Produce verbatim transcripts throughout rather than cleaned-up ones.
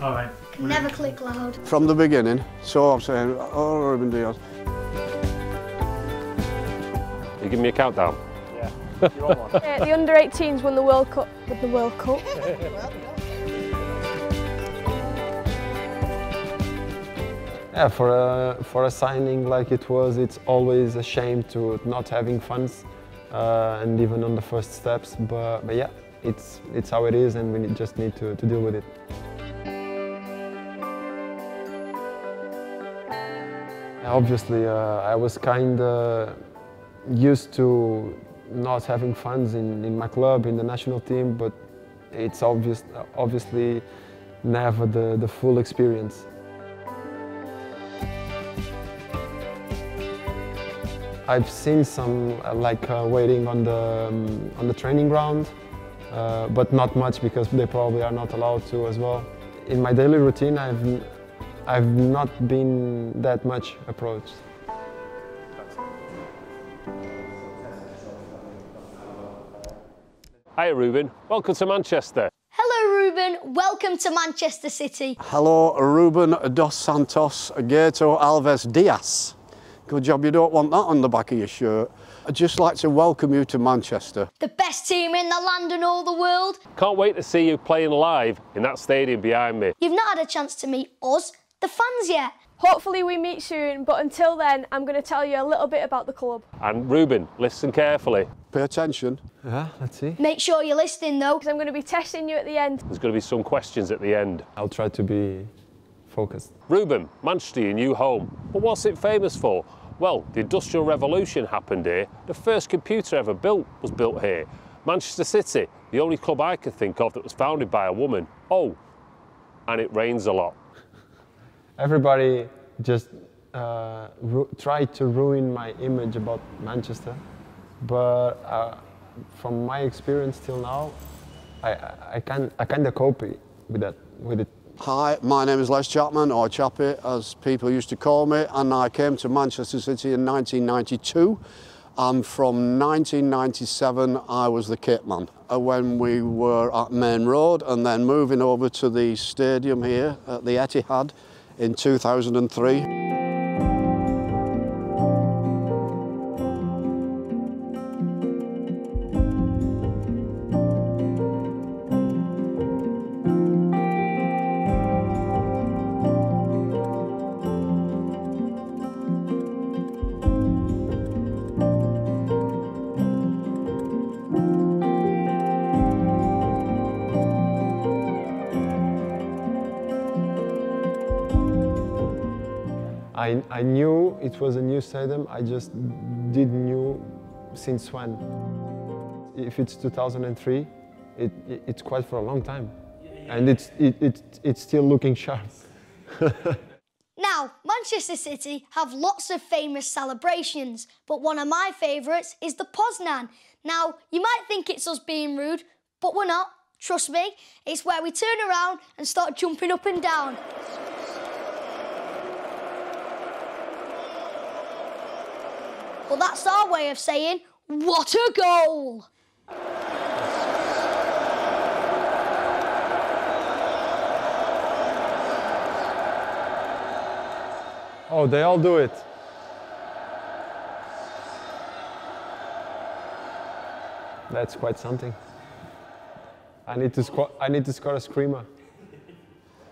All right. Never click loud. From the beginning, so I'm saying, oh, Ruben Dias. You give me a countdown? Yeah. You want one? uh, the under eighteens won the World Cup with the World Cup. Yeah, for a, for a signing like it was, it's always a shame to not having funds uh, and even on the first steps, but, but yeah, it's, it's how it is and we just need to, to deal with it. Obviously, uh, I was kind of used to not having funds in, in my club, in the national team, but it's obvious, obviously never the, the full experience. I've seen some uh, like uh, waiting on the um, on the training ground, uh, but not much because they probably are not allowed to as well. In my daily routine, I've I've not been that much approached. Hi, Ruben. Welcome to Manchester. Hello, Ruben. Welcome to Manchester City. Hello, Ruben dos Santos Gato Alves Dias. Good job you don't want that on the back of your shirt. I'd just like to welcome you to Manchester. The best team in the land and all the world. Can't wait to see you playing live in that stadium behind me. You've not had a chance to meet us, the fans, yet. Hopefully we meet soon, but until then, I'm going to tell you a little bit about the club. And Ruben, listen carefully. Pay attention. Yeah, let's see. Make sure you're listening though, because I'm going to be testing you at the end. There's going to be some questions at the end. I'll try to be focused. Ruben, Manchester, your new home. But what's it famous for? Well, the Industrial Revolution happened here. The first computer ever built was built here. Manchester City, the only club I could think of that was founded by a woman. Oh, and it rains a lot. Everybody just uh, tried to ruin my image about Manchester, but uh, from my experience till now, I, I, can, I kind of cope with that, with it. Hi, my name is Les Chapman, or Chappy, as people used to call me, and I came to Manchester City in nineteen ninety-two, and from nineteen ninety-seven I was the kit man. When we were at Main Road and then moving over to the stadium here at the Etihad in two thousand three. I, I knew it was a new stadium, I just didn't know since when. If it's two thousand three, it, it, it's quite for a long time. And it's, it, it, it's still looking sharp. Now, Manchester City have lots of famous celebrations, but one of my favourites is the Poznan. Now, you might think it's us being rude, but we're not, trust me. It's where we turn around and start jumping up and down. Well, that's our way of saying, what a goal! Oh, they all do it. That's quite something. I need to score, I need to score a screamer.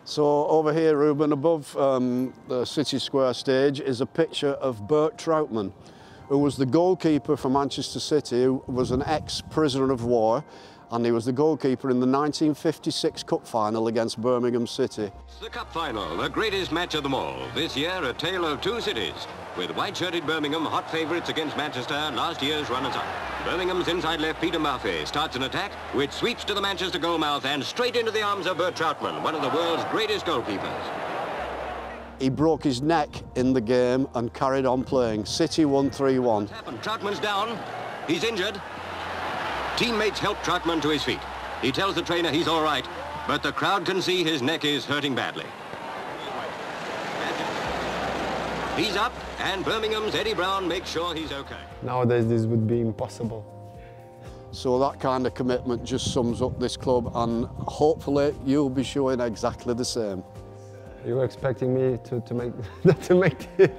So over here, Ruben, above um, the City Square stage is a picture of Bert Trautmann, who was the goalkeeper for Manchester City, who was an ex-prisoner of war, and he was the goalkeeper in the nineteen fifty-six Cup Final against Birmingham City. The Cup Final, the greatest match of them all. This year, a tale of two cities, with white-shirted Birmingham hot favourites against Manchester, last year's runners-up. Birmingham's inside left Peter Murphy starts an attack, which sweeps to the Manchester goalmouth and straight into the arms of Bert Trautmann, one of the world's greatest goalkeepers. He broke his neck in the game and carried on playing. City won three one. Trautmann's down. He's injured. Teammates help Trautmann to his feet. He tells the trainer he's all right, but the crowd can see his neck is hurting badly. He's up, and Birmingham's Eddie Brown makes sure he's OK. Nowadays, this would be impossible. So that kind of commitment just sums up this club, and hopefully you'll be showing exactly the same. You were expecting me to, to, make, to make this.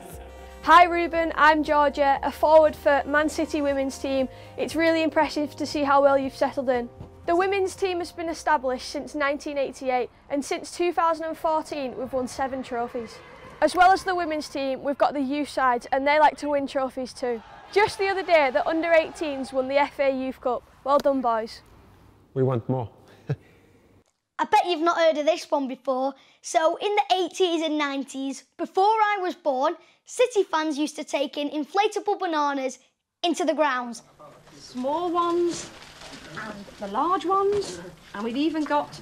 Hi Ruben, I'm Georgia, a forward for Man City women's team. It's really impressive to see how well you've settled in. The women's team has been established since nineteen eighty-eight, and since two thousand fourteen we've won seven trophies. As well as the women's team, we've got the youth sides, and they like to win trophies too. Just the other day, the under eighteens won the F A Youth Cup. Well done, boys. We want more. I bet you've not heard of this one before. So in the eighties and nineties, before I was born, City fans used to take in inflatable bananas into the grounds. Small ones and the large ones, and we've even got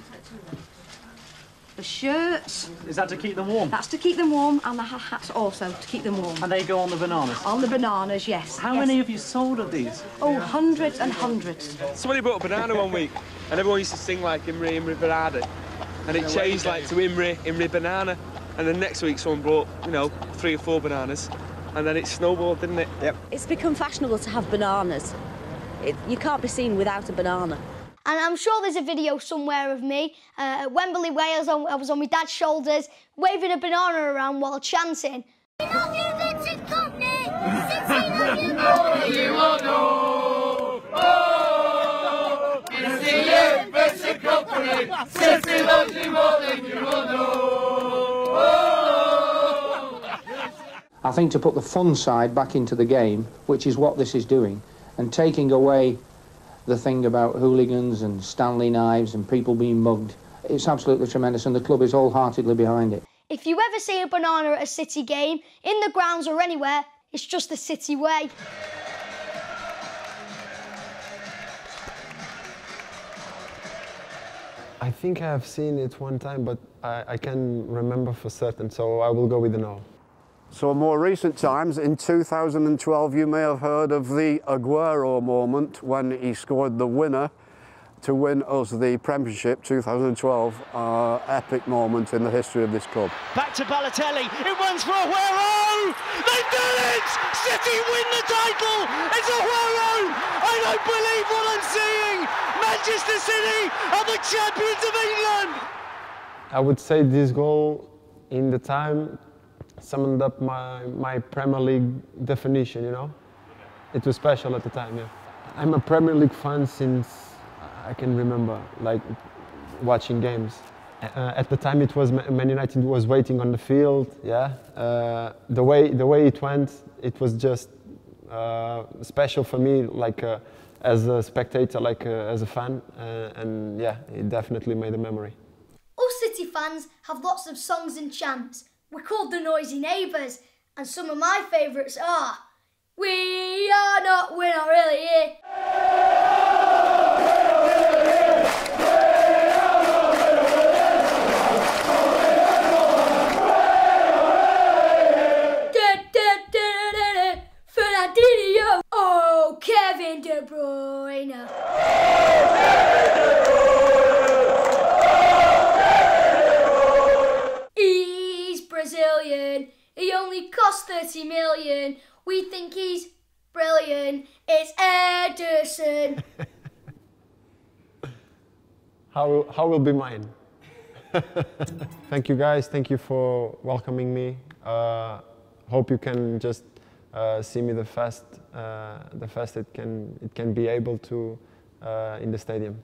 the shirts. Is that to keep them warm? That's to keep them warm, and the hats also to keep them warm. And they go on the bananas? On the bananas, yes. How yes. many have you sold of these? Oh, yeah. Hundreds and hundreds. Somebody bought a banana one week, and everyone used to sing like Imri, Imri Berada, and it yeah, changed like to Imri, Imri Banana, and then next week someone brought, you know, three or four bananas, and then it snowballed, didn't it? Yep. It's become fashionable to have bananas. It, you can't be seen without a banana. And I'm sure there's a video somewhere of me uh, at Wembley, Wales. I was, on, I was on my dad's shoulders, waving a banana around while chanting. I think to put the fun side back into the game, which is what this is doing, and taking away the thing about hooligans and Stanley knives and people being mugged. It's absolutely tremendous, and the club is wholeheartedly behind it. If you ever see a banana at a City game, in the grounds or anywhere, it's just the City way. I think I have seen it one time, but I, I can remember for certain, so I will go with the no. So more recent times, in two thousand twelve, you may have heard of the Aguero moment when he scored the winner to win us the Premiership two thousand twelve. Uh, epic moment in the history of this club. Back to Balotelli, it runs for Aguero! They've done it! City win the title! It's Aguero! I don't believe what I'm seeing! Manchester City are the champions of England! I would say this goal in the time summoned up my, my Premier League definition, you know? It was special at the time, yeah. I'm a Premier League fan since I can remember, like, watching games. Uh, at the time it was Man United was waiting on the field, yeah? Uh, the way, the way it went, it was just uh, special for me, like, uh, as a spectator, like, uh, as a fan, uh, and yeah, it definitely made a memory. All City fans have lots of songs and chants. We're called the Noisy Neighbours, and some of my favourites are "We are not, we're not really here." Fernandinho, oh Kevin De Bruyne. He only cost thirty million. We think he's brilliant. It's Ederson. how, how will be mine? Thank you guys. Thank you for welcoming me. Uh, hope you can just uh, see me the fast, uh, the fast it can it can be able to uh, in the stadium.